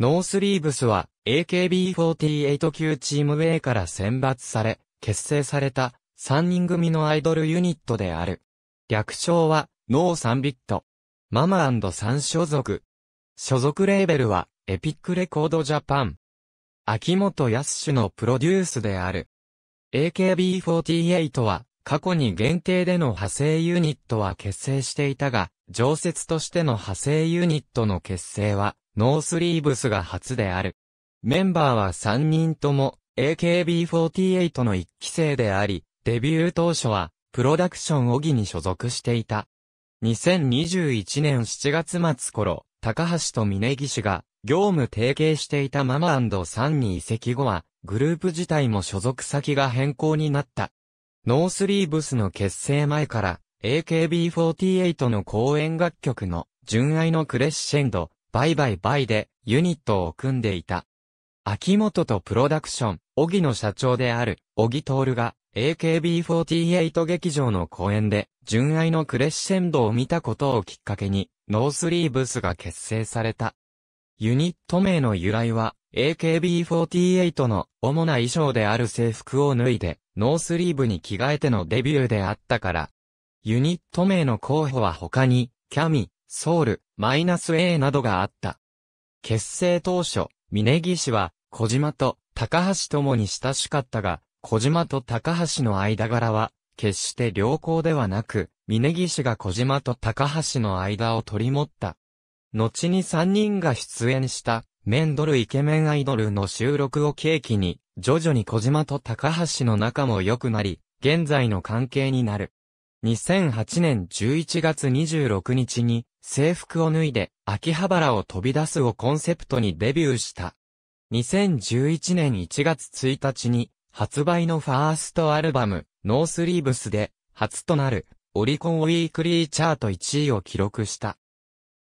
ノースリーブスは AKB48 級チーム A から選抜され、結成された3人組のアイドルユニットである。略称はno3ビット。Mama&Son所属。所属レーベルはエピックレコードジャパン。秋元康のプロデュースである。AKB48 は過去に限定での派生ユニットは結成していたが、常設としての派生ユニットの結成はno3bが初である。メンバーは3人とも AKB48 の1期生であり、デビュー当初はプロダクションオギに所属していた。2021年7月末頃、高橋と峯岸が業務提携していたMama&Sonに移籍後は、グループ自体も所属先が変更になった。no3bの結成前から、AKB48 の公演楽曲の、純愛のクレッシェンド、バイバイバイで、ユニットを組んでいた。秋元とプロダクション、オギの社長である、オギトールが、AKB48 劇場の公演で、純愛のクレッシェンドを見たことをきっかけに、no3bが結成された。ユニット名の由来は、AKB48 の主な衣装である制服を脱いで、ノースリーブに着替えてのデビューであったから。ユニット名の候補は他に、キャミ、ソウル、-A などがあった。結成当初、峯岸は、小島と高橋ともに親しかったが、小島と高橋の間柄は、決して良好ではなく、峯岸が小島と高橋の間を取り持った。後に3人が出演した、メンドルイケメンアイドルの収録を契機に、徐々に小島と高橋の仲も良くなり、現在の関係になる。2008年11月26日に、制服を脱いで、秋葉原を飛び出すをコンセプトにデビューした。2011年1月1日に、発売のファーストアルバム、no3bで、初となる、オリコンウィークリーチャート1位を記録した。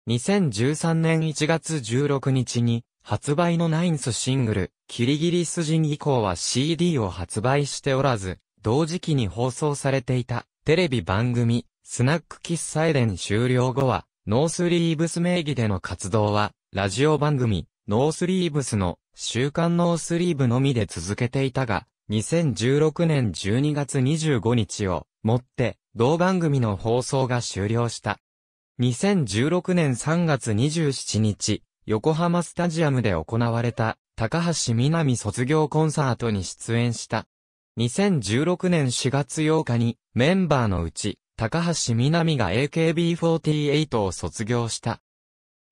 2013年1月16日に発売の9thシングル、キリギリス人以降は CD を発売しておらず、同時期に放送されていたテレビ番組、スナック喫茶エデン終了後は、no3b名義での活動は、ラジオ番組、no3bの週刊no3bのみで続けていたが、2016年12月25日をもって、同番組の放送が終了した。2016年3月27日、横浜スタジアムで行われた、高橋みなみ卒業コンサートに出演した。2016年4月8日に、メンバーのうち、高橋みなみが AKB48 を卒業した。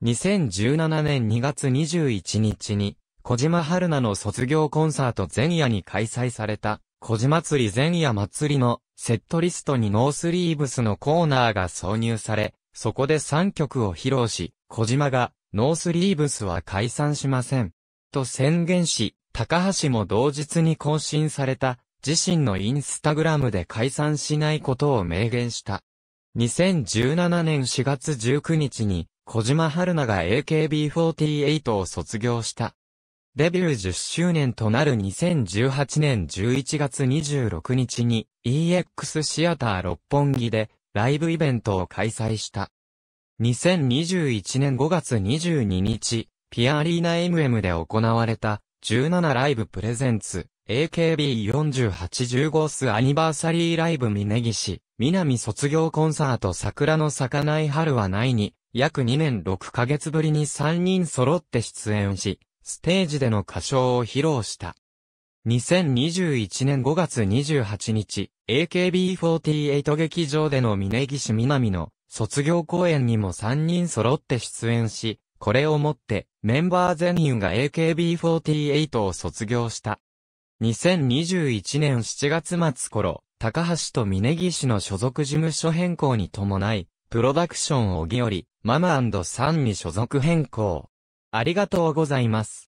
2017年2月21日に、小島春菜の卒業コンサート前夜に開催された、小島祭前夜祭りの、セットリストにno3bのコーナーが挿入され、そこで3曲を披露し、小島が、no3bは解散しません。と宣言し、高橋も同日に更新された、自身のインスタグラムで解散しないことを明言した。2017年4月19日に、小島春菜が AKB48 を卒業した。デビュー10周年となる2018年11月26日に、EX シアター六本木で、ライブイベントを開催した。2021年5月22日、ピアリーナ MM で行われた、17ライブプレゼンツ、AKB4815th アニバーサリーライブ峯岸、みなみ卒業コンサート桜の咲かない春はないに、約2年6ヶ月ぶりに3人揃って出演し、ステージでの歌唱を披露した。2021年5月28日、AKB48 劇場での峯岸みなみの卒業公演にも3人揃って出演し、これをもってメンバー全員が AKB48 を卒業した。2021年7月末頃、高橋と峯岸の所属事務所変更に伴い、プロダクションオギよりMama&Sonに所属変更。ありがとうございます。